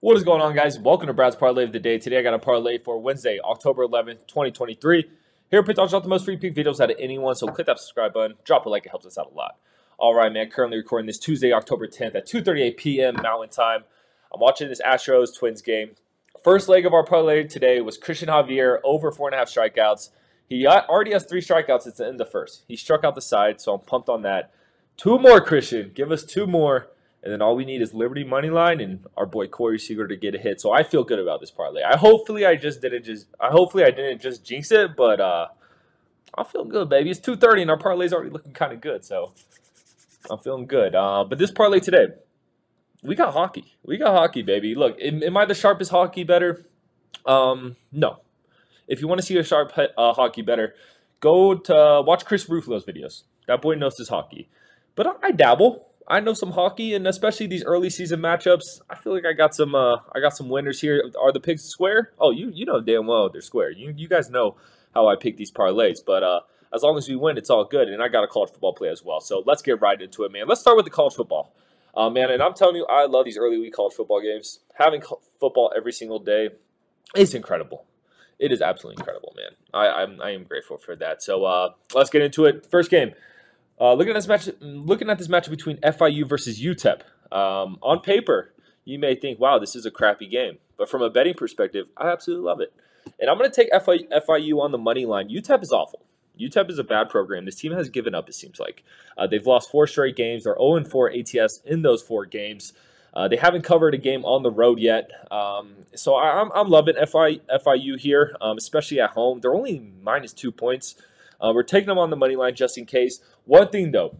What is going on, guys? Welcome to Brad's Parlay of the Day. Today I got a parlay for Wednesday, October 11th, 2023. Here at PickDawgz, drop the most free pick videos out of anyone, so click that subscribe button, drop a like, it helps us out a lot. All right, man, currently recording this Tuesday, October 10th at 2:38 p.m. Mountain Time. I'm watching this Astros-Twins game. First leg of our parlay today was Christian Javier over 4.5 strikeouts. He already has 3 strikeouts at the end of the first. He struck out the side, so I'm pumped on that. 2 more, Christian. Give us 2 more. And then all we need is Liberty money line and our boy Corey Seager to get a hit. So I feel good about this parlay. Hopefully I didn't just jinx it, but I'm feeling good, baby. It's 2:30 and our parlay's already looking kind of good, so I'm feeling good. But this parlay today, we got hockey. We got hockey, baby. Look, am I the sharpest hockey better? No. If you want to see a sharp hockey better, go to watch Chris Ruffalo's videos. That boy knows his hockey. But I dabble. I know some hockey, and especially these early season matchups, I feel like I got some winners here. Are the picks square? Oh, you know damn well they're square. You guys know how I pick these parlays, but as long as we win, it's all good. And I got a college football play as well, so let's get right into it, man. Let's start with the college football, man. And I'm telling you, I love these early week college football games. Having football every single day is incredible. It is absolutely incredible, man. I am grateful for that. So let's get into it. First game. Looking at this match between FIU versus UTEP, on paper, you may think, wow, this is a crappy game. But from a betting perspective, I absolutely love it. And I'm going to take FIU on the money line. UTEP is awful. UTEP is a bad program. This team has given up, it seems like. They've lost 4 straight games. They're 0-4 ATS in those 4 games. They haven't covered a game on the road yet. So I'm loving FIU here, especially at home. They're only -2 points. We're taking them on the money line just in case. One thing, though,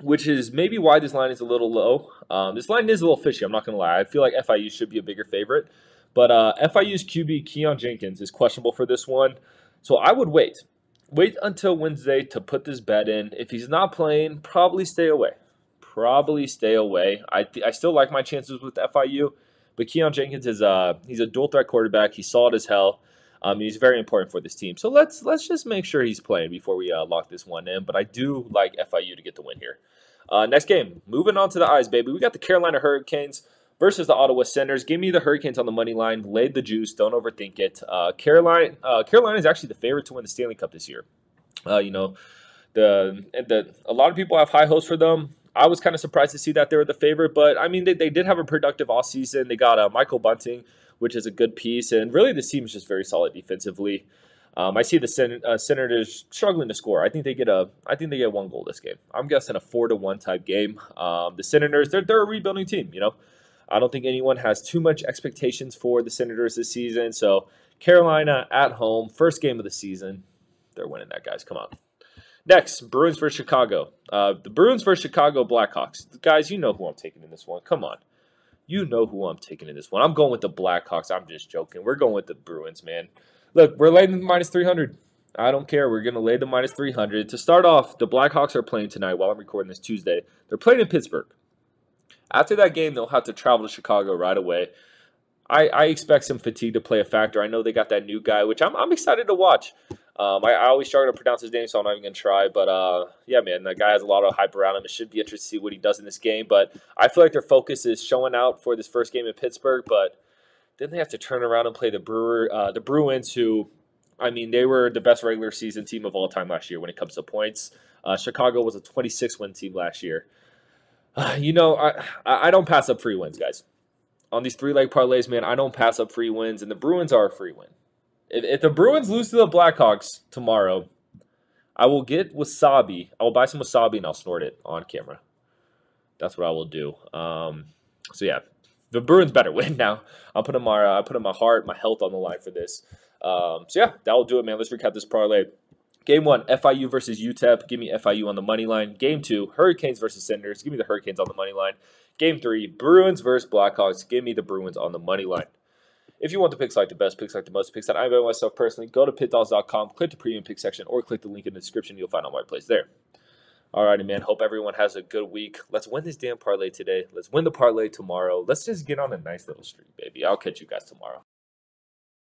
which is maybe why this line is a little low. This line is a little fishy, I'm not going to lie. I feel like FIU should be a bigger favorite. But FIU's QB, Keon Jenkins, is questionable for this one. So I would wait. Wait until Wednesday to put this bet in. If he's not playing, probably stay away. Probably stay away. I still like my chances with FIU. But Keon Jenkins, he's a dual-threat quarterback. He's solid as hell. He's very important for this team. So let's just make sure he's playing before we lock this one in. But I do like FIU to get the win here. Next game, moving on to the eyes, baby. We got the Carolina Hurricanes versus the Ottawa Senators. Give me the Hurricanes on the money line. Lay the juice. Don't overthink it. Carolina is actually the favorite to win the Stanley Cup this year. You know, a lot of people have high hopes for them. I was kind of surprised to see that they were the favorite, but I mean they did have a productive offseason. They got Michael Bunting, which is a good piece, and really this team is just very solid defensively. I see the Senators struggling to score. I think they get 1 goal this game. I'm guessing a 4-1 type game. The Senators, they're a rebuilding team. You know, I don't think anyone has too much expectations for the Senators this season. So Carolina at home, first game of the season, they're winning that, guys. Come on. Next, Bruins versus Chicago. The Bruins versus Chicago Blackhawks. Guys, you know who I'm taking in this one. Come on. You know who I'm taking in this one. I'm going with the Blackhawks. I'm just joking. We're going with the Bruins, man. Look, we're laying the -300. I don't care. We're going to lay the -300. To start off, the Blackhawks are playing tonight while I'm recording this Tuesday. They're playing in Pittsburgh. After that game, they'll have to travel to Chicago right away. I expect some fatigue to play a factor. I know they got that new guy, which I'm excited to watch. I always struggle to pronounce his name, so I'm not even going to try. But, yeah, man, that guy has a lot of hype around him. It should be interesting to see what he does in this game. But I feel like their focus is showing out for this first game in Pittsburgh. But then they have to turn around and play the Bruins, who, I mean, they were the best regular season team of all time last year when it comes to points. Chicago was a 26-win team last year. You know, I don't pass up free wins, guys. On these 3-leg parlays, man, I don't pass up free wins, and the Bruins are a free win. If the Bruins lose to the Blackhawks tomorrow, I will get wasabi. I will buy some wasabi, and I'll snort it on camera. That's what I will do. So, yeah, the Bruins better win now. I put in my heart, my health on the line for this. So, yeah, that will do it, man. Let's recap this parlay. Game 1, FIU versus UTEP. Give me FIU on the money line. Game 2, Hurricanes versus Senators. Give me the Hurricanes on the money line. Game 3, Bruins versus Blackhawks. Give me the Bruins on the money line. If you want the picks like the best, picks like the most, picks that I bet myself personally, go to PickDawgz.com, click the premium pick section, or click the link in the description. You'll find all my plays there. Alrighty, man. Hope everyone has a good week. Let's win this damn parlay today. Let's win the parlay tomorrow. Let's just get on a nice little streak, baby. I'll catch you guys tomorrow.